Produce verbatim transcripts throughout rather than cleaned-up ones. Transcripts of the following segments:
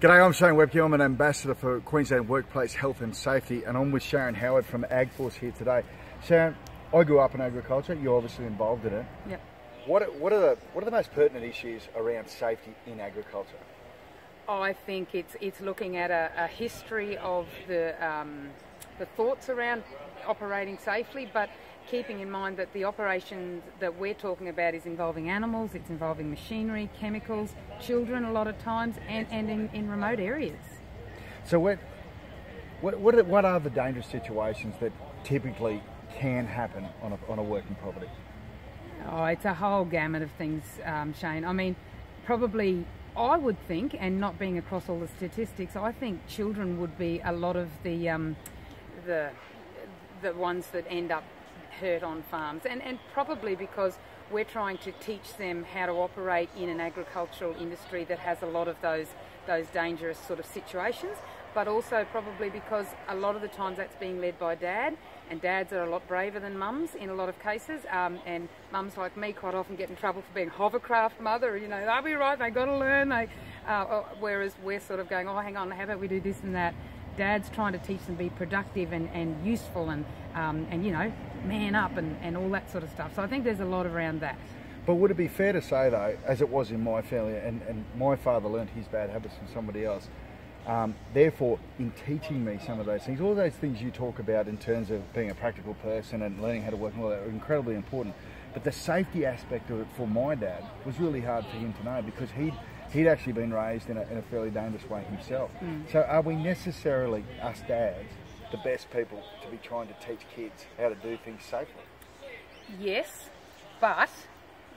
G'day, I'm Shane Webcke. I'm an ambassador for Queensland Workplace Health and Safety, and I'm with Sharon Howard from AgForce here today. Sharon, I grew up in agriculture. You're obviously involved in it. Yep. What, what, are the, what are the most pertinent issues around safety in agriculture? Oh, I think it's, it's looking at a, a history of the, um, the thoughts around operating safely, but keeping in mind that the operations that we're talking about is involving animals, it's involving machinery, chemicals, children a lot of times, and, and in, in remote areas. So what, what, what, are, what are the dangerous situations that typically can happen on a, on a working property? Oh, it's a whole gamut of things, um, Shane. I mean, probably I would think, and not being across all the statistics, I think children would be a lot of the, um, the, the ones that end up hurt on farms, and, and probably because we're trying to teach them how to operate in an agricultural industry that has a lot of those those dangerous sort of situations, but also probably because a lot of the times that's being led by dad, and dads are a lot braver than mums in a lot of cases, um, and mums like me quite often get in trouble for being hovercraft mother, you know, I'll be right, they got to learn, they, uh, whereas we're sort of going, oh hang on, how about we do this and that. Dad's trying to teach them to be productive and, and useful and, um, and, you know, man up and, and all that sort of stuff. So I think there's a lot around that. But would it be fair to say, though, as it was in my family, and, and my father learned his bad habits from somebody else, um, therefore, in teaching me some of those things, all those things you talk about in terms of being a practical person and learning how to work and all that are incredibly important. But the safety aspect of it for my dad was really hard for him to know, because he'd He'd actually been raised in a, in a fairly dangerous way himself. Mm. So are we necessarily, us dads, the best people to be trying to teach kids how to do things safely? Yes, but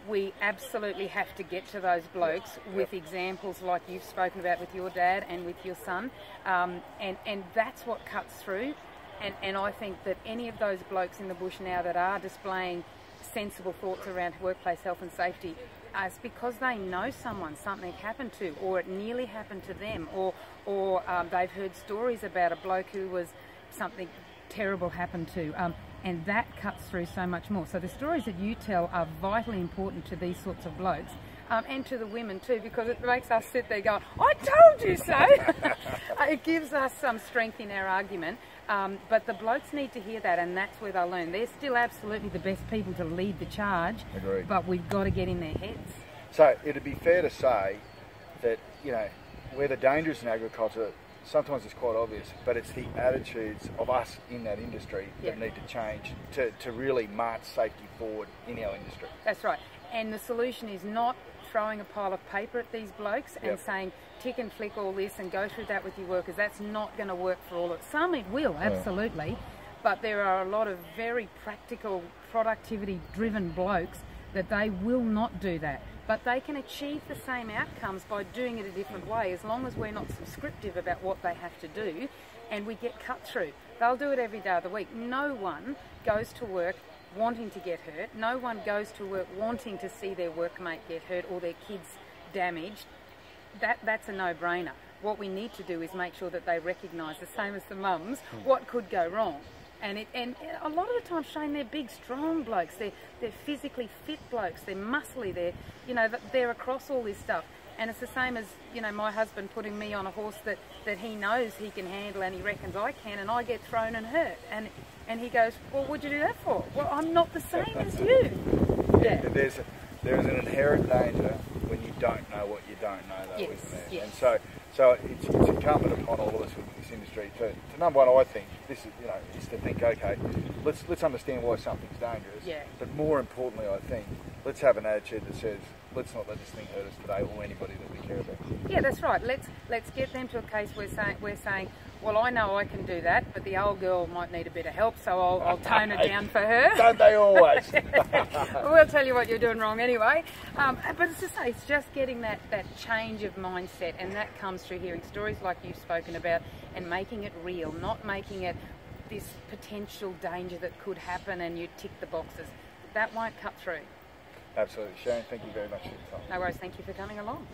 we absolutely have to get to those blokes with yep. examples like you've spoken about with your dad and with your son. Um, and, and that's what cuts through. And, and I think that any of those blokes in the bush now that are displaying sensible thoughts around workplace health and safety, it's because they know someone something happened to, or it nearly happened to them, or or um, they've heard stories about a bloke who was something terrible happened to, um, and that cuts through so much more. So the stories that you tell are vitally important to these sorts of blokes, um, and to the women too, because it makes us sit there going, I told you so! It gives us some strength in our argument, um, but the blokes need to hear that, and that's where they'll learn. They're still absolutely the best people to lead the charge. Agreed. But we've got to get in their heads. So it would be fair to say that, you know, where the dangers in agriculture, sometimes it's quite obvious, but it's the attitudes of us in that industry that yep. need to change to, to really march safety forward in our industry. That's right. And the solution is not throwing a pile of paper at these blokes and yep. saying, tick and flick all this and go through that with your workers. That's not going to work for all of it. Some it will, absolutely, yeah. but there are a lot of very practical, productivity-driven blokes that they will not do that. But they can achieve the same outcomes by doing it a different way, as long as we're not subscriptive about what they have to do and we get cut through. They'll do it every day of the week. No one goes to work wanting to get hurt. No one goes to work wanting to see their workmate get hurt or their kids damaged. That, that's a no-brainer. What we need to do is make sure that they recognise, the same as the mums, what could go wrong. And, it, and a lot of the time, Shane, they're big, strong blokes. They're, they're physically fit blokes. They're muscly. They're, you know, they're across all this stuff. And it's the same as, you know, my husband putting me on a horse that, that he knows he can handle and he reckons I can, and I get thrown and hurt. And, and he goes, well, what'd you do that for? Well, I'm not the same as you. Yeah, yeah. There's a, there is an inherent danger when you don't know what you don't know, though, yes, isn't there? Yes. And so, so it's, it's incumbent upon all of us within this industry to, to number one, I think, this is, you know, is to think, okay, let's let's understand why something's dangerous. Yeah. But more importantly, I think, let's have an attitude that says, let's not let this thing hurt us today, or anybody that we care about. Yeah, that's right. Let's let's get them to a case where saying we're saying, well, I know I can do that, but the old girl might need a bit of help, so I'll, I'll tone it down for her. Don't they always? We'll tell you what you're doing wrong anyway. Um, but it's just, it's just getting that, that change of mindset, and that comes through hearing stories like you've spoken about and making it real, not making it this potential danger that could happen and you tick the boxes. That won't cut through. Absolutely. Sharon, thank you very much for your time. No worries. Thank you for coming along.